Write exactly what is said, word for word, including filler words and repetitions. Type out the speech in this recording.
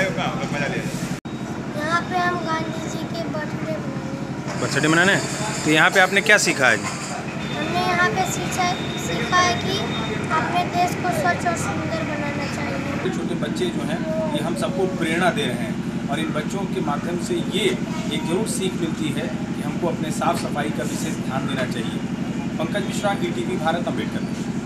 यहाँ पे हम गांधी जी के बर्थडे मनाने बर्थडे मनाने तो यहाँ पे आपने क्या सीखा है? हमने यहाँ पे सीखा सीखा है कि अपने देश को स्वच्छ और सुंदर बनाना चाहिए। छोटे छोटे बच्चे जो हैं ये हम सबको प्रेरणा दे रहे हैं और इन बच्चों के माध्यम से ये एक जरूर सीख मिलती है कि हमको अपने साफ सफाई का विशेष ध्यान देना चाहिए। Pankaj Mishra, E T V Bharat, Ambedkarnagar.